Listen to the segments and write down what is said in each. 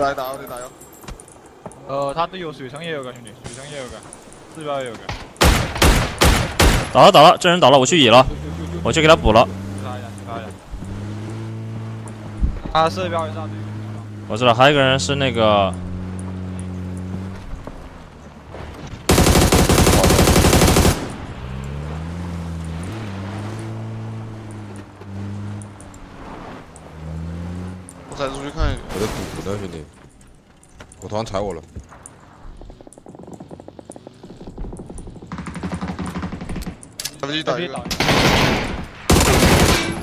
过来打，我得打药。他队友水城也有个兄弟，水城也有个，四标也有个。打了，这人倒了，我去野了，我去给他补了。去他四标以上队友。我知道，还有一个人是那个。 再出去看一眼，我的补呢，兄弟！我团踩我了。LG 打一个。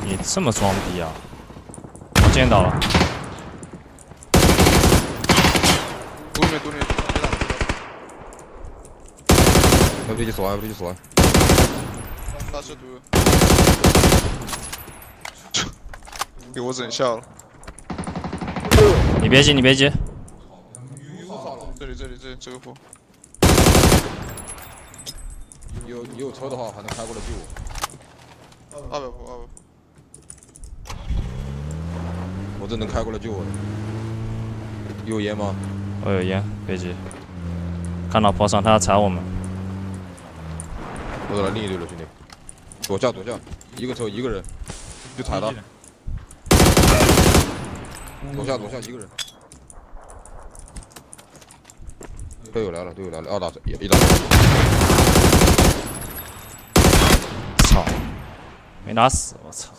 你这么装逼啊！我见到了。对面。LG 走完 ，LG 走完。他是毒。给我整笑了。 你别急，你别急。这里，这个货。有车的话，还能开过来救我。200步。我这能开过来救我的。有烟吗？我有烟，别急。看到坡上，他要踩我们。我走到另一队了，兄弟。左下，一个车一个人，就踩他。 左下一个人，队友来了，2打1打。操，没打死，我操！